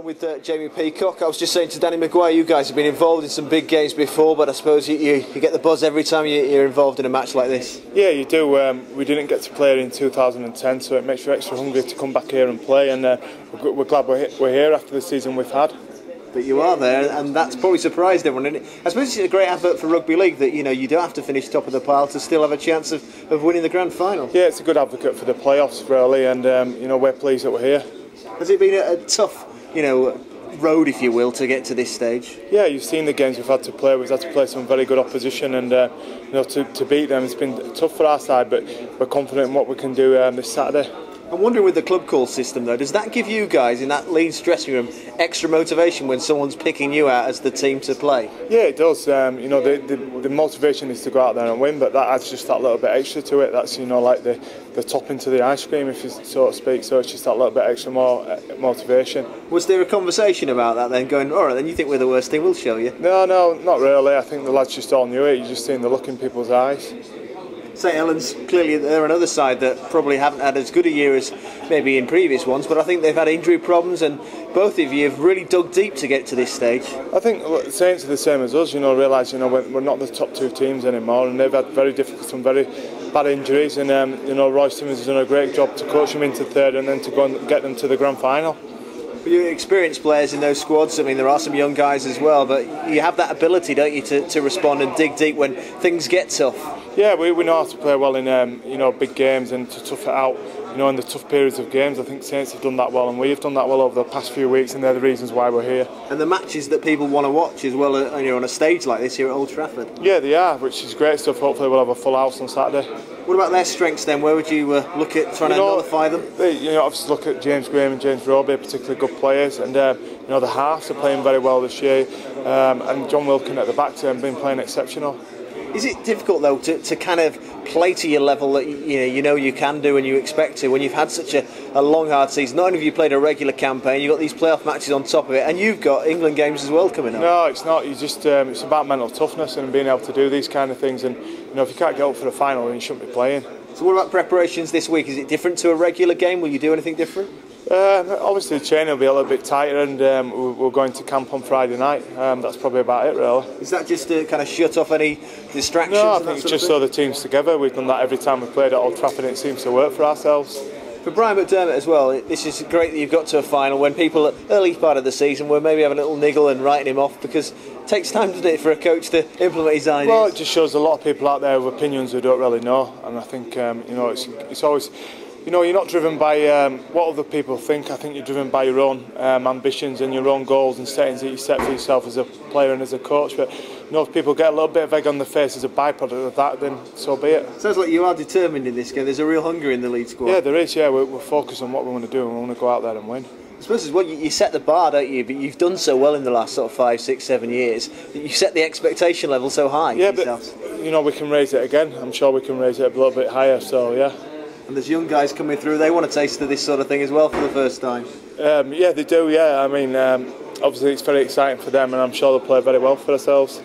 on with Jamie Peacock. I was just saying to Danny McGuire, you guys have been involved in some big games before, but I suppose you get the buzz every time you're involved in a match like this. Yeah, you do. We didn't get to play in 2010, so it makes you extra hungry to come back here and play, and we're glad we're here after the season we've had. But you are there, and that's probably surprised everyone, isn't it? I suppose it's a great advert for rugby league that you don't have to finish top of the pile to still have a chance of winning the grand final. Yeah, it's a good advocate for the playoffs, really, and we're pleased that we're here. Has it been a tough, road, if you will, to get to this stage? Yeah, you've seen the games we've had to play. We've had to play some very good opposition, and to beat them, it's been tough for our side. But we're confident in what we can do this Saturday. I'm wondering with the club call system though, does that give you guys in that lean dressing room extra motivation when someone's picking you out as the team to play? Yeah, it does. The motivation is to go out there and win, but that adds just that little bit extra to it. That's like the topping to the ice cream, if you so to speak. So it's just that little bit extra more motivation. Was there a conversation about that then? Going, all right, then you think we're the worst team? We'll show you. No, not really. I think the lads just all knew it. You just seen the look in people's eyes. St. Helens, clearly they're another side that probably haven't had as good a year as maybe in previous ones, but I think they've had injury problems, and both of you have really dug deep to get to this stage. I think Saints are the same as us, realise we're not the top two teams anymore, and they've had some very bad injuries, and Royce Timmons has done a great job to coach them into third and then to go and get them to the grand final. You experienced players in those squads. I mean, there are some young guys as well, but you have that ability, don't you, to respond and dig deep when things get tough. Yeah, we know how to play well in big games and to tough it out, in the tough periods of games. I think Saints have done that well, and we have done that well over the past few weeks, and they're the reasons why we're here. And the matches that people want to watch as well, on a stage like this here at Old Trafford. Yeah, they are, which is great stuff. Hopefully we'll have a full house on Saturday. What about their strengths then? Where would you look at trying to nullify them? Obviously look at James Graham and James Roby, particularly good players, and the halves are playing very well this year, and John Wilkinson at the back has been playing exceptional. Is it difficult though to kind of play to your level that you can do and you expect to when you've had such a long hard season? Not only have you played a regular campaign, you've got these playoff matches on top of it, and you've got England games as well coming up. No, it's not. You just it's about mental toughness and being able to do these kind of things. And if you can't get up for the final, then you shouldn't be playing. So what about preparations this week? Is it different to a regular game? Will you do anything different? Obviously the training will be a little bit tighter, and we're going to camp on Friday night. That's probably about it really. Is that just to kind of shut off any distractions? No, I think it's just so the team's together. We've done that every time we've played at Old Trafford, and it seems to work for ourselves. For Brian McDermott as well, this is great that you've got to a final when people at the early part of the season were maybe having a little niggle and writing him off, because it takes time, doesn't it, for a coach to implement his ideas? Well, it just shows a lot of people out there with opinions who don't really know, and I think it's always... you're not driven by what other people think. I think you're driven by your own ambitions and your own goals and settings that you set for yourself as a player and as a coach. But if people get a little bit of egg on the face as a byproduct of that, then so be it. Sounds like you are determined in this game. There's a real hunger in the lead squad. Yeah, there is. Yeah, we're focused on what we want to do, and we want to go out there and win. I suppose as well, you set the bar, don't you? But you've done so well in the last sort of 5, 6, 7 years that you set the expectation level so high. Yeah, but we can raise it again. I'm sure we can raise it a little bit higher. So yeah. And there's young guys coming through, they want a taste of this sort of thing as well for the first time. Yeah, they do, yeah. I mean, obviously it's very exciting for them, and I'm sure they'll play very well for themselves.